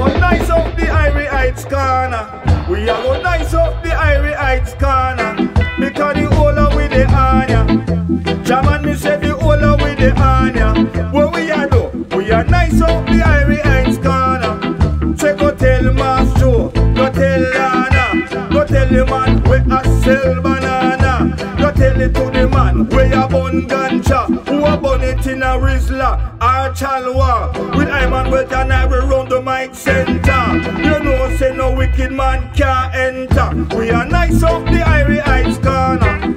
are going nice up the Irie Heights corner. We are going nice up the Irie Heights corner. Because the whole with the anya. Jaman me say the whole with the anya. What we are do? We are nice up the Irie Heights corner. Say go tell Mas Joe, go tell Lana, go tell the man we a sell banana. Go tell it to the man we a bun ganja. Who a bun it in a Rizla or Chalwa. With I man wet and I will round the mic center. You no wicked man can't enter. We are nice up the Irie Heights corner.